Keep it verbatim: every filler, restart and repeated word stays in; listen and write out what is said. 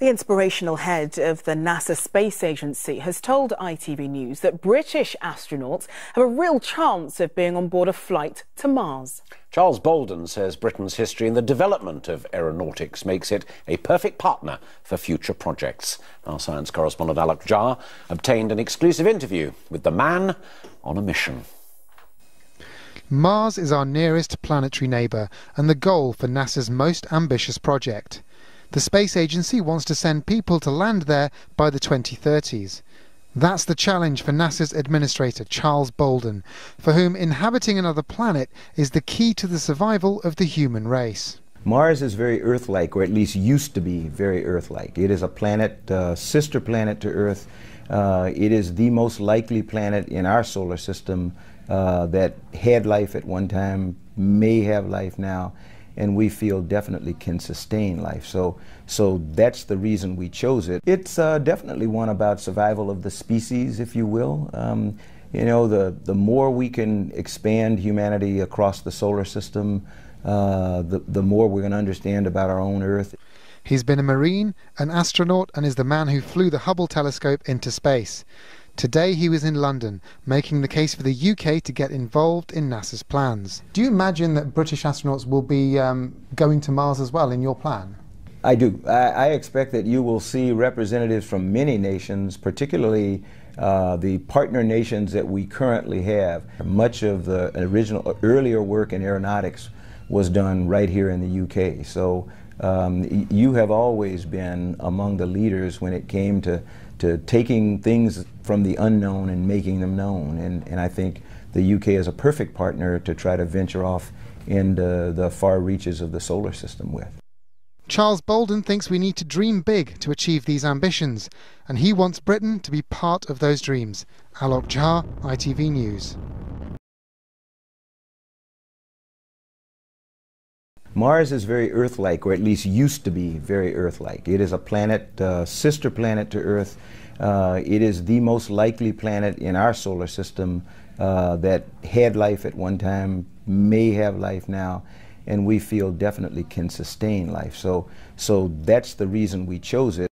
The inspirational head of the NASA Space Agency has told I T V News that British astronauts have a real chance of being on board a flight to Mars. Charles Bolden says Britain's history in the development of aeronautics makes it a perfect partner for future projects. Our science correspondent Alok Jha obtained an exclusive interview with the man on a mission. Mars is our nearest planetary neighbour and the goal for NASA's most ambitious project. The space agency wants to send people to land there by the twenty thirties. That's the challenge for NASA's administrator, Charles Bolden, for whom inhabiting another planet is the key to the survival of the human race. Mars is very Earth-like, or at least used to be very Earth-like. It is a planet, uh, sister planet to Earth. Uh, it is the most likely planet in our solar system uh, that had life at one time, may have life now, and we feel definitely can sustain life. So, so that's the reason we chose it. It's uh, definitely one about survival of the species, if you will. Um, you know, the, the more we can expand humanity across the solar system, uh, the, the more we're going to understand about our own Earth. He's been a Marine, an astronaut, and is the man who flew the Hubble telescope into space. Today he was in London, making the case for the U K to get involved in NASA's plans. Do you imagine that British astronauts will be um, going to Mars as well in your plan? I do. I, I expect that you will see representatives from many nations, particularly uh, the partner nations that we currently have. Much of the original, earlier work in aeronautics was done right here in the U K. So um, you have always been among the leaders when it came to to taking things from the unknown and making them known. And, and I think the U K is a perfect partner to try to venture off into the far reaches of the solar system with. Charles Bolden thinks we need to dream big to achieve these ambitions, and he wants Britain to be part of those dreams. Alok Jha, I T V News. Mars is very Earth-like, or at least used to be very Earth-like. It is a planet, uh, sister planet to Earth. Uh, it is the most likely planet in our solar system uh, that had life at one time, may have life now, and we feel definitely can sustain life. So, so that's the reason we chose it.